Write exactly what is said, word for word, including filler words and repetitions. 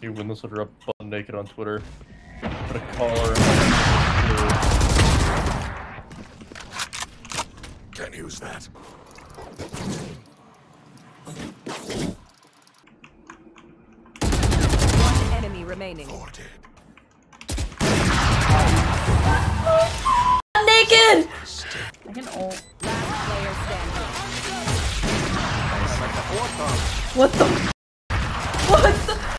You win this letter up butt naked on Twitter. Put a collar in. Can't use that. One enemy remaining. Four dead. I'm naked! I can ult. Last player standing. What the